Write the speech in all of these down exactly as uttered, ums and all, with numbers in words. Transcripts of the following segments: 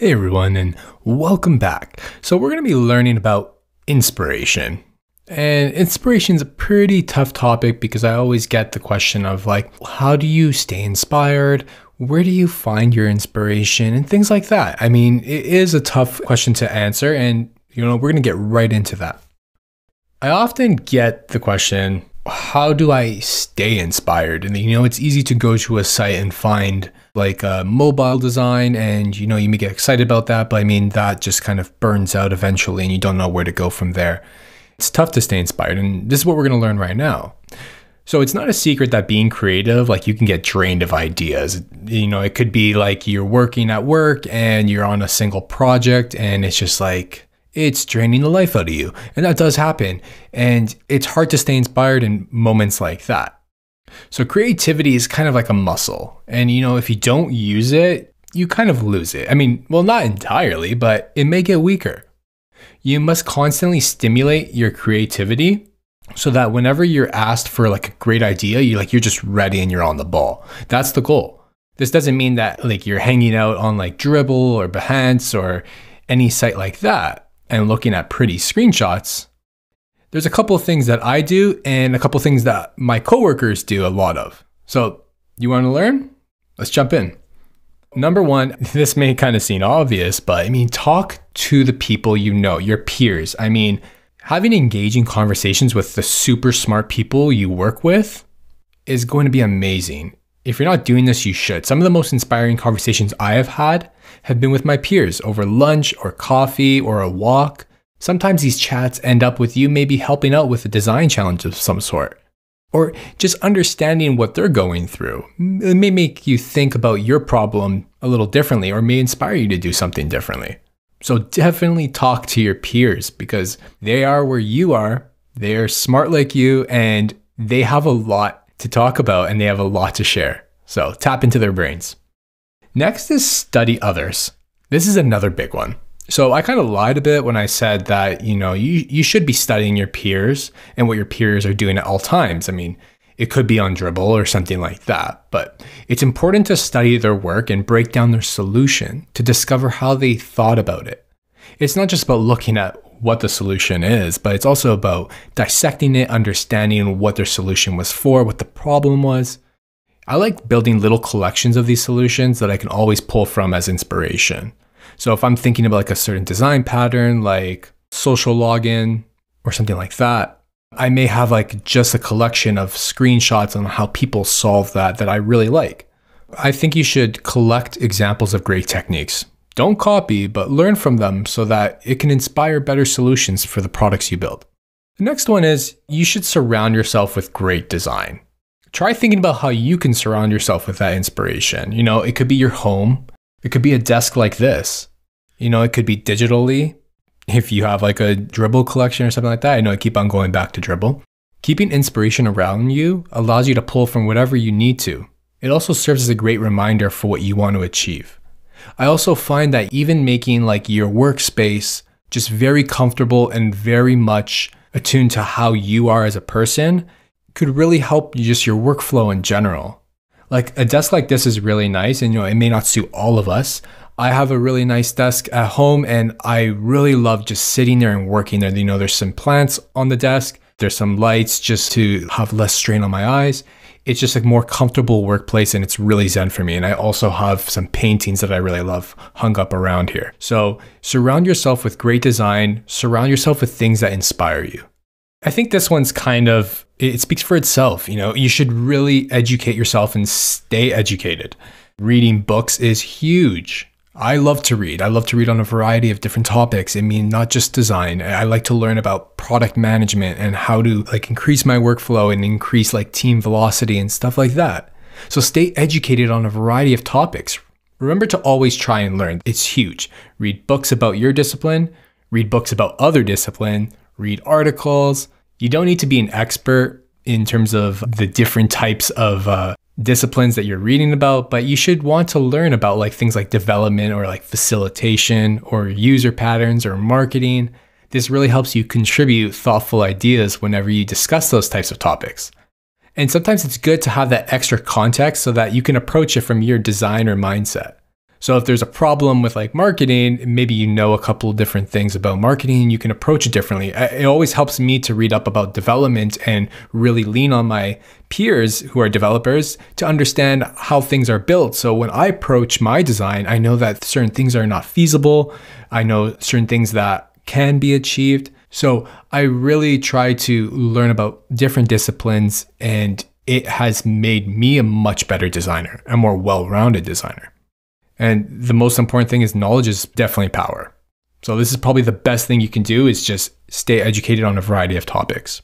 Hey everyone, and welcome back. So we're going to be learning about inspiration. And inspiration is a pretty tough topic because I always get the question of like, how do you stay inspired? Where do you find your inspiration? And things like that. I mean, it is a tough question to answer, and you know, we're going to get right into that. I often get the question, how do I stay inspired? And you know, it's easy to go to a site and find like a mobile design, and you know, you may get excited about that, but I mean, that just kind of burns out eventually and you don't know where to go from there. It's tough to stay inspired, and this is what we're going to learn right now. So it's not a secret that being creative, like you can get drained of ideas. You know, it could be like you're working at work and you're on a single project and it's just like, it's draining the life out of you. And that does happen. And it's hard to stay inspired in moments like that. So creativity is kind of like a muscle. And you know, if you don't use it, you kind of lose it. I mean, well, not entirely, but it may get weaker. You must constantly stimulate your creativity so that whenever you're asked for like a great idea, you're like, you're just ready and you're on the ball. That's the goal. This doesn't mean that like you're hanging out on like Dribbble or Behance or any site like that and looking at pretty screenshots. There's a couple of things that I do and a couple of things that my coworkers do a lot of. So you want to learn? Let's jump in. Number one, this may kind of seem obvious, but I mean, talk to the people you know, your peers. I mean, having engaging conversations with the super smart people you work with is going to be amazing. If you're not doing this, you should. Some of the most inspiring conversations I have had have been with my peers over lunch or coffee or a walk. Sometimes these chats end up with you maybe helping out with a design challenge of some sort, or just understanding what they're going through. It may make you think about your problem a little differently, or may inspire you to do something differently. So definitely talk to your peers because they are where you are, they're smart like you, and they have a lot to talk about and they have a lot to share. So tap into their brains. Next is study others. This is another big one. So I kind of lied a bit when I said that, you know, you, you should be studying your peers and what your peers are doing at all times. I mean, it could be on Dribbble or something like that, but it's important to study their work and break down their solution to discover how they thought about it. It's not just about looking at what the solution is, but it's also about dissecting it, understanding what their solution was for, what the problem was. I like building little collections of these solutions that I can always pull from as inspiration. So if I'm thinking about like a certain design pattern, like social login or something like that, I may have like just a collection of screenshots on how people solve that that I really like. I think you should collect examples of great techniques. Don't copy, but learn from them so that it can inspire better solutions for the products you build. The next one is you should surround yourself with great design. Try thinking about how you can surround yourself with that inspiration. You know, it could be your home. It could be a desk like this. You know, it could be digitally. If you have like a Dribbble collection or something like that, I know I keep on going back to Dribbble. Keeping inspiration around you allows you to pull from whatever you need to. It also serves as a great reminder for what you want to achieve. I also find that even making like your workspace just very comfortable and very much attuned to how you are as a person could really help you just your workflow in general. Like a desk like this is really nice, and you know, it may not suit all of us. I have a really nice desk at home and I really love just sitting there and working there. You know, there's some plants on the desk, there's some lights just to have less strain on my eyes. It's just a more comfortable workplace and it's really zen for me. And I also have some paintings that I really love hung up around here. So surround yourself with great design, surround yourself with things that inspire you. I think this one's kind of, it speaks for itself. You know, you should really educate yourself and stay educated. Reading books is huge. I love to read. I love to read on a variety of different topics. I mean, not just design. I like to learn about product management and how to like increase my workflow and increase like team velocity and stuff like that. So stay educated on a variety of topics. Remember to always try and learn. It's huge. Read books about your discipline, read books about other discipline, read articles. You don't need to be an expert in terms of the different types of uh, disciplines that you're reading about, but you should want to learn about like things like development or like facilitation or user patterns or marketing. This really helps you contribute thoughtful ideas whenever you discuss those types of topics. And sometimes it's good to have that extra context so that you can approach it from your designer mindset. So if there's a problem with like marketing, maybe you know a couple of different things about marketing and you can approach it differently. It always helps me to read up about development and really lean on my peers who are developers to understand how things are built. So when I approach my design, I know that certain things are not feasible. I know certain things that can be achieved. So I really try to learn about different disciplines, and it has made me a much better designer, a more well-rounded designer. And the most important thing is knowledge is definitely power. So this is probably the best thing you can do, is just stay educated on a variety of topics.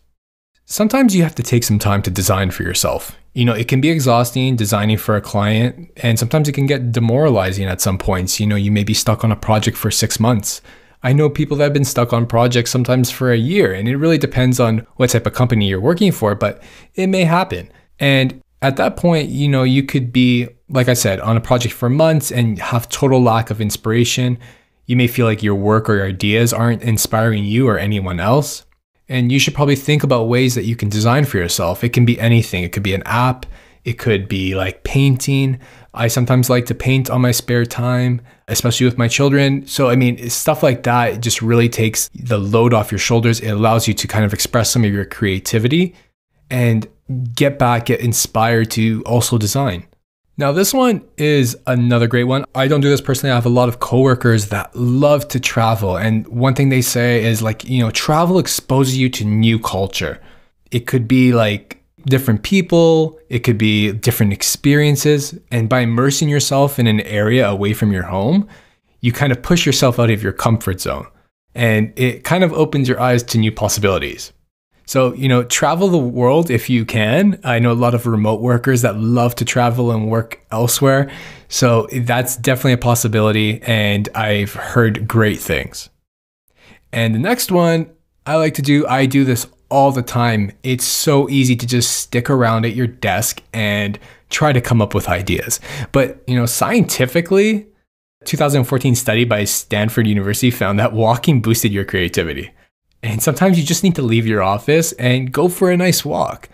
Sometimes you have to take some time to design for yourself. You know, it can be exhausting designing for a client, and sometimes it can get demoralizing at some points. You know, you may be stuck on a project for six months. I know people that have been stuck on projects sometimes for a year, and it really depends on what type of company you're working for, but it may happen. And at that point, you know, you could be, like I said, on a project for months and have total lack of inspiration. You may feel like your work or your ideas aren't inspiring you or anyone else. And you should probably think about ways that you can design for yourself. It can be anything. It could be an app. It could be like painting. I sometimes like to paint on my spare time, especially with my children. So, I mean, stuff like that just really takes the load off your shoulders. It allows you to kind of express some of your creativity and get back, get inspired to also design. Now, this one is another great one. I don't do this personally. I have a lot of coworkers that love to travel. And one thing they say is like, you know, travel exposes you to new culture. It could be like different people. It could be different experiences. And by immersing yourself in an area away from your home, you kind of push yourself out of your comfort zone. And it kind of opens your eyes to new possibilities. So, you know, travel the world if you can. I know a lot of remote workers that love to travel and work elsewhere. So that's definitely a possibility, and I've heard great things. And the next one I like to do, I do this all the time. It's so easy to just stick around at your desk and try to come up with ideas. But, you know, scientifically, a two thousand fourteen study by Stanford University found that walking boosted your creativity. And sometimes you just need to leave your office and go for a nice walk.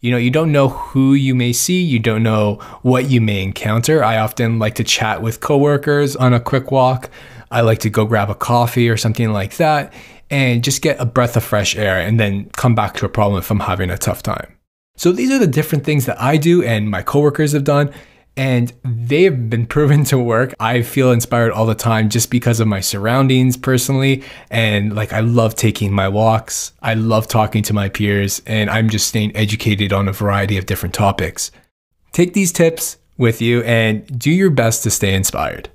You know, you don't know who you may see. You don't know what you may encounter. I often like to chat with coworkers on a quick walk. I like to go grab a coffee or something like that and just get a breath of fresh air and then come back to a problem if I'm having a tough time. So these are the different things that I do and my coworkers have done, and they have been proven to work. I feel inspired all the time just because of my surroundings personally. And like, I love taking my walks. I love talking to my peers, and I'm just staying educated on a variety of different topics. Take these tips with you and do your best to stay inspired.